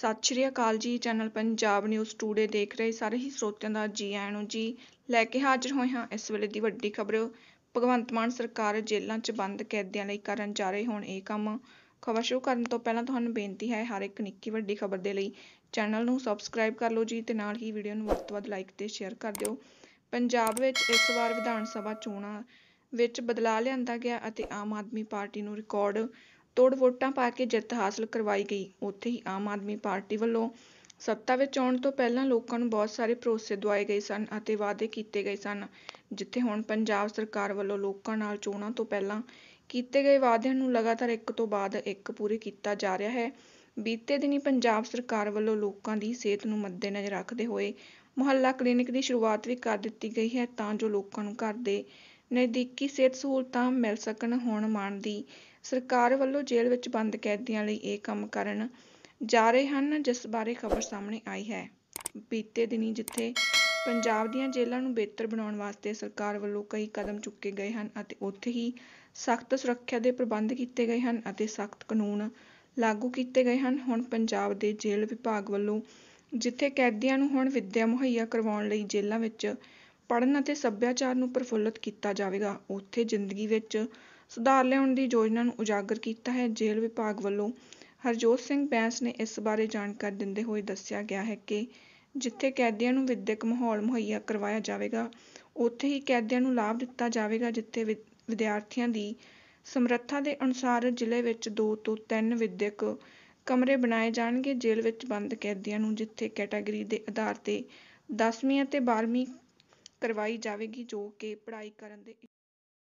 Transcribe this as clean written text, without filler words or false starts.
सत श्री अकाल जी। चैनल पंजाब न्यूज़ टूडे देख रहे सारे ही स्रोतियां दा जी आया नूं जी। लैके हाजिर होए हां इस वेले दी वड्डी खबर। भगवंत मान सरकार जेलों च बंद कैदियां लई करन जा रहे होण इह काम। खबर शुरू करने तो पहला तुहानूं बेनती है हर एक निक्की वड्डी खबर दे लई चैनल नूं सबसक्राइब कर लो जी ते नाल ही वीडियो नूं वध तो वध लाइक ते शेयर कर दिओ। पंजाब विच इस वार विधान सभा चोणां विच बदलाव लिआंदा गया अते आम आदमी पार्टी नूं रिकॉर्ड तोड़ वोटां पा के जित हासिल करवाई गई। उत्थे ही आम आदमी पार्टी वल्लों सत्ता विच आउण तो पहलां लोकां नूं बहुत सारे भरोसे दवाए गए सन अते वादे कीते गए सन, जिथे हुण पंजाब सरकार वल्लों लोकां नाल चोणां तो पहलां कीते गए वादिआं नूं लगातार एक तो बाद एक पूरे कीता जा रिहा है। बीते दिनी पंजाब सरकार वल्लों लोकां दी सेहत नूं मद्देनज़र रखदे होए मुहल्ला क्लिनिक दी शुरुआत भी कर दित्ती गई है तां जो लोकां नूं घर दे नज़दीकी सेहत सहूलतां मिल सकण। हुण माण दी सरकार वल्लों जेल विच बंद कैदियां लई इह काम करन जा रहे हन, जिस बारे खबर सामने आई है। बीते दिनी जिथे पंजाब दीआं जेलां नूं बेहतर बनाउण वास्ते सरकार वल्लों कई कदम चुके गए हन अते उत्थे ही सख्त सुरੱਖਿਆ ਦੇ ਪ੍ਰਬੰਧ ਕੀਤੇ ਗਏ ਹਨ ਅਤੇ ਸਖਤ ਕਾਨੂੰਨ ਲਾਗੂ ਕੀਤੇ ਗਏ ਹਨ। ਹੁਣ ਪੰਜਾਬ ਦੇ ਜੇਲ੍ਹ ਵਿਭਾਗ ਵੱਲੋਂ ਜਿੱਥੇ ਕੈਦੀਆਂ ਨੂੰ ਹੁਣ ਵਿੱਦਿਆ ਮੁਹੱਈਆ ਕਰਵਾਉਣ ਲਈ ਜੇਲ੍ਹਾਂ ਵਿੱਚ ਪੜ੍ਹਨ ਅਤੇ ਸੱਭਿਆਚਾਰ ਨੂੰ ਪ੍ਰਫੁੱਲਤ ਕੀਤਾ ਜਾਵੇਗਾ, ਉੱਥੇ ਜ਼ਿੰਦਗੀ ਵਿੱਚ ਸੁਧਾਰ ਲਿਆਉਣ ਦੀ ਯੋਜਨਾ ਨੂੰ ਉਜਾਗਰ ਕੀਤਾ ਹੈ। ਜੇਲ੍ਹ ਵਿਭਾਗ ਵੱਲੋਂ ਹਰਜੋਤ ਸਿੰਘ ਬੈਂਸ ਨੇ ਇਸ ਬਾਰੇ ਜਾਣਕਾਰੀ ਦਿੰਦੇ ਹੋਏ ਦੱਸਿਆ ਗਿਆ ਹੈ ਕਿ ਜਿੱਥੇ ਕੈਦੀਆਂ ਨੂੰ ਵਿੱਦਿਅਕ ਮਾਹੌਲ ਮੁਹੱਈਆ ਕਰਵਾਇਆ ਜਾਵੇਗਾ ਉੱਥੇ ਹੀ ਕੈਦੀਆਂ ਨੂੰ ਲਾਭ ਦਿੱਤਾ ਜਾਵੇਗਾ। ਜਿੱਥੇ ਵਿਦਿਆਰਥੀਆਂ ਦੀ ਸਮਰੱਥਾ ਦੇ ਅਨੁਸਾਰ ਜ਼ਿਲ੍ਹੇ ਵਿੱਚ 2 ਤੋਂ 3 ਵਿੱਦਿਅਕ ਕਮਰੇ ਬਣਾਏ ਜਾਣਗੇ। ਜੇਲ੍ਹ ਵਿੱਚ ਬੰਦ ਕੈਦੀਆਂ ਨੂੰ ਜਿੱਥੇ ਕੈਟਾਗਰੀ ਦੇ ਆਧਾਰ 'ਤੇ 10ਵੀਂ ਅਤੇ 12ਵੀਂ करवाई जाएगी, जो कि पढ़ाई करने